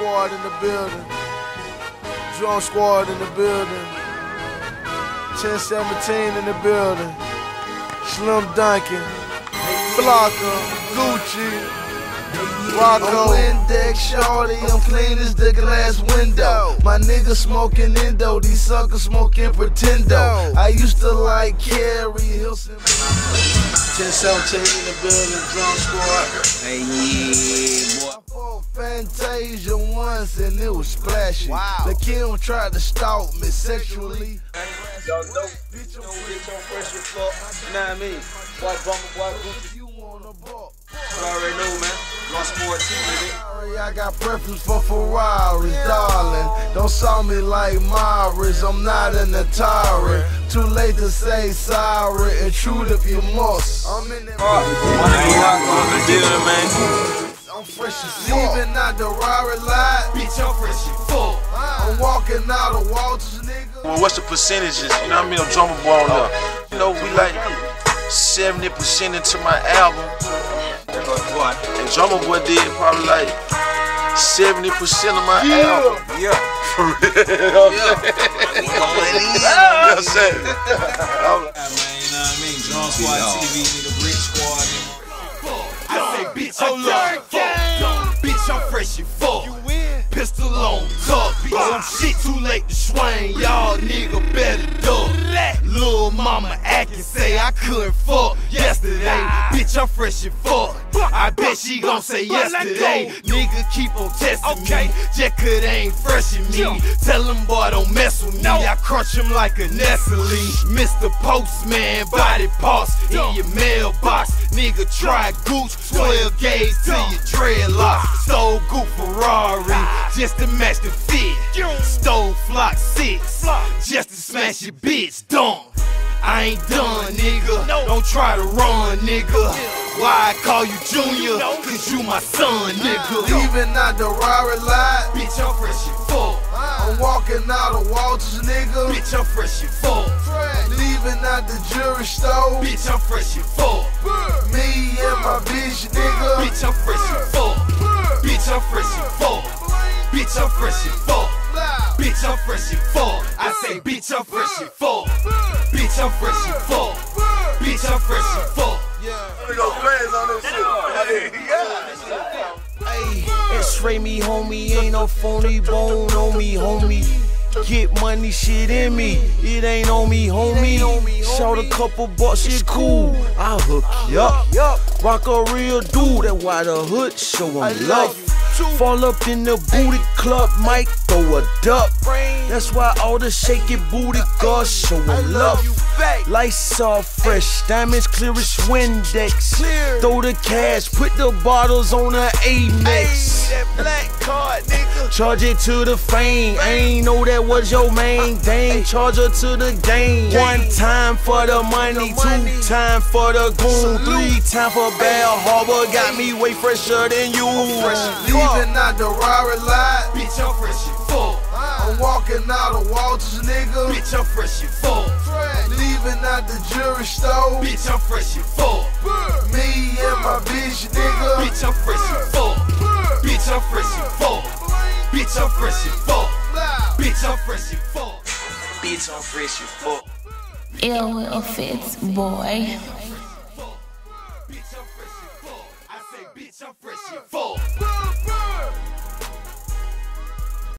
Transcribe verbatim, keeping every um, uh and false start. squad in the building. Drone squad in the building. ten seventeen in the building. Slim Dunkin, Blocker, Gucci. Rock on Windex, shorty, I'm clean as the glass window. My niggas smoking Indo, these suckers smoking Pretendo. I used to like Carey Hilson. ten seventeen in the building, drum squad. Hey, yeah, boy. I fought Fantasia once and it was splashy. Wow. The kid tried to stalk me sexually. Y'all know, bitch, you know we get your fresh floor. You know what I mean? Boy, Drumma Boy, Gooch. You want a buck? You already know, man. Lost more team, I got preference for Ferraris, darling. Don't saw me like Maris, I'm not an Atari. Too late to say sorry, and true if you must. I'm in the man. I'm fresh as fuck. Leaving out the Ferrari lot. Bitch, I'm fresh as fuck. I'm walking out of Walter's, nigga. Well, what's the percentages? You know what I mean? I'm Drumma Boy up. You know, we like seventy percent into my album. And Drumma Boy did probably like seventy percent of my yeah. album. Yeah. For real. You know what I'm saying? You know what I'm saying? You know what I mean? Drone Squad T V, nigga, Brick Squad. I say, bitch, I'm dark. Bitch, I'm fresh and fuck. You win. Pistol on top. Oh, shit, too late to swing. Y'all nigga better duck. Lil' mama actin' say I couldn't fuck yesterday. Bitch, I'm fresh and fuck. I bet she gon' say yesterday. Nigga keep on testing okay. me. Just 'cause it ain't fresh in me. Tell him boy don't mess with me. No. I crunch him like a Nestle. Mister Postman, body parts in your mailbox. Nigga try Gooch, twelve gauge to your dreadlocks. Stole Gooch Ferrari just to match the fit. Stole Flock six just to smash your bitch. Done. I ain't done, nigga. Don't try to run, nigga. Why I call you Junior? Cause you my son, nigga. Leaving out the Ferrari lot. Bitch, I'm fresh and full. I'm walking out of Walter's, nigga. Bitch, I'm fresh and full. Leaving out the jewelry store. Bitch, I'm fresh and full. Me and my bitch, nigga. Bitch, I'm fresh and full. Bitch, I'm fresh and full. Bitch, I'm fresh and full. Bitch, I'm fresh and full. I say, bitch, I'm fresh and full. Bitch, I'm fresh and full. Bitch, I'm fresh and full. Hey, X-Ray me, homie. Ain't no phony bone on me, homie. Get money, shit in me. It ain't on me, homie. Shout a couple bucks, shit cool. I'll hook you up. Rock a real dude, that why the hood show I'm love. Fall up in the booty club, Mike throw a duck. That's why all the shaky booty girls show love. Lights all fresh, diamonds clear as Windex. Clear. Throw the cash, put the bottles on the Amex. Ay, that black card, nigga. Charge it to the fame. I ain't know that was your main thing. Charge her to the game. One time for the money, two time for the goon, three time for Bell Harbor. Got me way fresher than you. Leaving out the Ferrari lot. Bitch, I'm fresh and full. I'm walking out of Walter's, nigga. Bitch, I'm fresh and full. Leaving out the jewelry store. Bitch, I'm fresh and full. Me and my bitch, nigga. Bitch, I'm fresh and full. Bitch, I'm fresh and full. Bitch, I'm fresh and full. Bitch, I'm fresh and full. Bitch, I'm fresh and full. Ill will fits, boy. Bitch, I'm fresh and full. I say, bitch, I'm fresh and full.